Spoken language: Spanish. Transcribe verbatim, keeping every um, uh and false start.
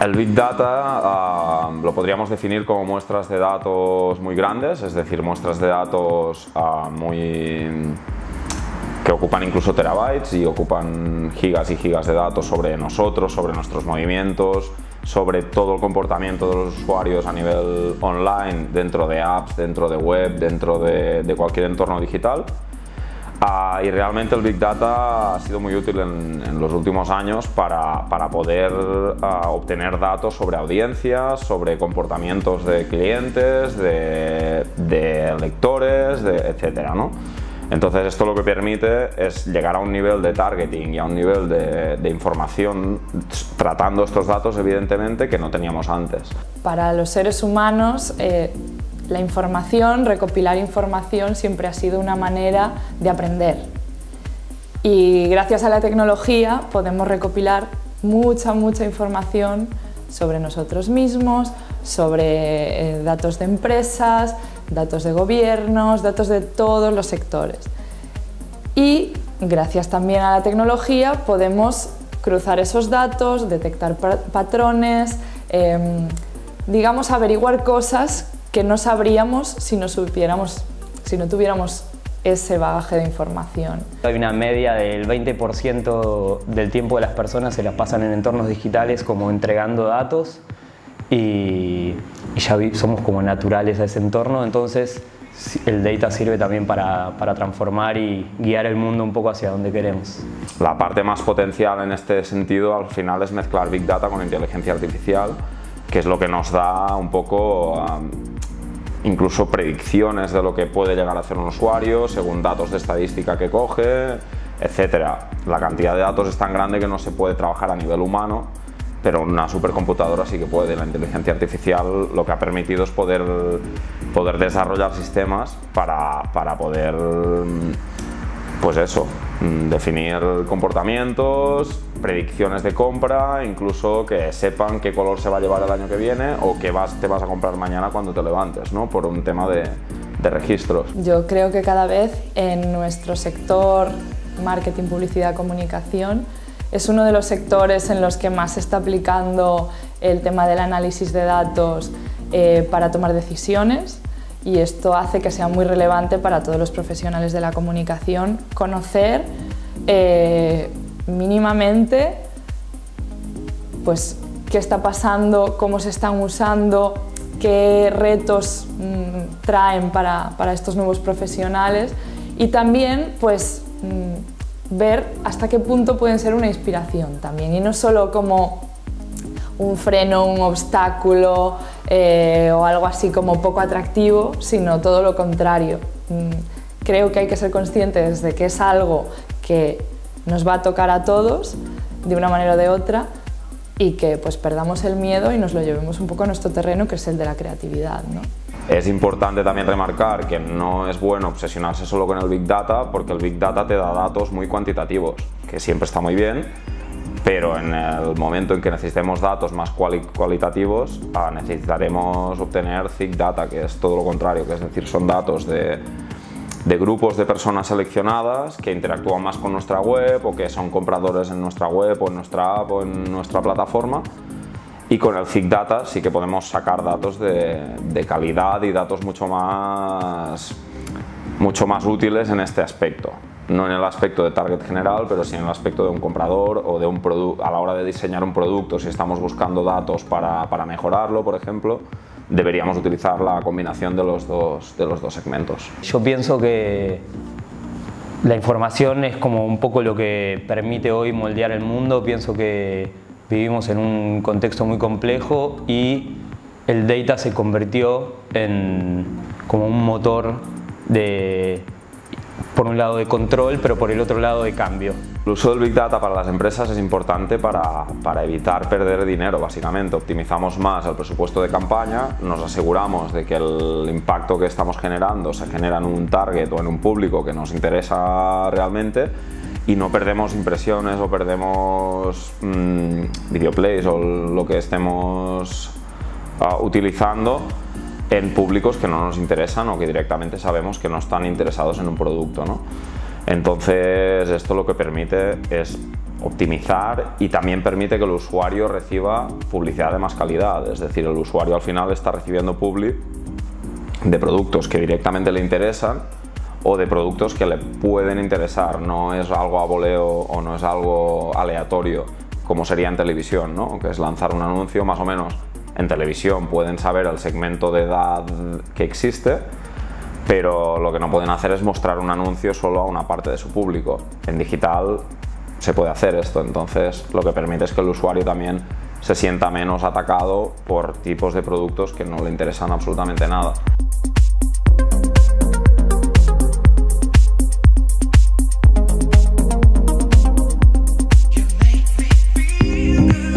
El Big Data uh, lo podríamos definir como muestras de datos muy grandes, es decir, muestras de datos uh, muy... que ocupan incluso terabytes y ocupan gigas y gigas de datos sobre nosotros, sobre nuestros movimientos, sobre todo el comportamiento de los usuarios a nivel online, dentro de apps, dentro de web, dentro de, de cualquier entorno digital. Uh, y realmente el Big Data ha sido muy útil en, en los últimos años para, para poder uh, obtener datos sobre audiencias, sobre comportamientos de clientes, de, de lectores, de, etcétera, ¿no? Entonces esto lo que permite es llegar a un nivel de targeting y a un nivel de, de información tratando estos datos, evidentemente, que no teníamos antes. Para los seres humanos, eh... la información, recopilar información, siempre ha sido una manera de aprender. Y gracias a la tecnología podemos recopilar mucha, mucha información sobre nosotros mismos, sobre eh, datos de empresas, datos de gobiernos, datos de todos los sectores. Y gracias también a la tecnología podemos cruzar esos datos, detectar patrones, eh, digamos, averiguar cosas que no sabríamos si no supiéramos, si no tuviéramos ese bagaje de información. Hay una media del veinte por ciento del tiempo de las personas se las pasan en entornos digitales como entregando datos y, y ya vi, somos como naturales a ese entorno, entonces el data sirve también para, para transformar y guiar el mundo un poco hacia donde queremos. La parte más potencial en este sentido al final es mezclar Big Data con inteligencia artificial, que es lo que nos da un poco um, incluso predicciones de lo que puede llegar a hacer un usuario según datos de estadística que coge, etcétera. La cantidad de datos es tan grande que no se puede trabajar a nivel humano, pero una supercomputadora sí que puede. La inteligencia artificial lo que ha permitido es poder, poder desarrollar sistemas para, para poder, pues eso, definir comportamientos, predicciones de compra, incluso que sepan qué color se va a llevar el año que viene o qué vas, te vas a comprar mañana cuando te levantes, ¿no? Por un tema de, de registros. Yo creo que cada vez en nuestro sector marketing, publicidad, comunicación es uno de los sectores en los que más se está aplicando el tema del análisis de datos eh, para tomar decisiones, y esto hace que sea muy relevante para todos los profesionales de la comunicación conocer eh, mínimamente, pues, qué está pasando, cómo se están usando, qué retos mmm, traen para, para estos nuevos profesionales, y también, pues, mmm, ver hasta qué punto pueden ser una inspiración también, y no solo como un freno, un obstáculo eh, o algo así como poco atractivo, sino todo lo contrario. Mmm, creo que hay que ser conscientes de que es algo que nos va a tocar a todos de una manera o de otra, y que pues perdamos el miedo y nos lo llevemos un poco a nuestro terreno, que es el de la creatividad, ¿no? Es importante también remarcar que no es bueno obsesionarse solo con el Big Data, porque el Big Data te da datos muy cuantitativos, que siempre está muy bien, pero en el momento en que necesitemos datos más cual cualitativos necesitaremos obtener thick data, que es todo lo contrario, que es decir, son datos de de grupos de personas seleccionadas que interactúan más con nuestra web o que son compradores en nuestra web o en nuestra app o en nuestra plataforma, y con el thick data sí que podemos sacar datos de, de calidad y datos mucho más, mucho más útiles en este aspecto. No en el aspecto de target general, pero sí en el aspecto de un comprador o de un producto. A la hora de diseñar un producto, si estamos buscando datos para, para mejorarlo, por ejemplo, deberíamos utilizar la combinación de los dos, de los dos segmentos. Yo pienso que la información es como un poco lo que permite hoy moldear el mundo. Pienso que vivimos en un contexto muy complejo y el data se convirtió en como un motor de, por un lado de control, pero por el otro lado de cambio. El uso del Big Data para las empresas es importante para, para evitar perder dinero, básicamente. Optimizamos más el presupuesto de campaña, nos aseguramos de que el impacto que estamos generando se genera en un target o en un público que nos interesa realmente, y no perdemos impresiones o perdemos mmm, videoplays o lo que estemos uh, utilizando en públicos que no nos interesan o que directamente sabemos que no están interesados en un producto, ¿no? Entonces esto lo que permite es optimizar y también permite que el usuario reciba publicidad de más calidad, es decir, el usuario al final está recibiendo public de productos que directamente le interesan o de productos que le pueden interesar, no es algo a voleo o no es algo aleatorio como sería en televisión, ¿no? Que es lanzar un anuncio más o menos. En televisión pueden saber el segmento de edad que existe, pero lo que no pueden hacer es mostrar un anuncio solo a una parte de su público. En digital se puede hacer esto, entonces lo que permite es que el usuario también se sienta menos atacado por tipos de productos que no le interesan absolutamente nada.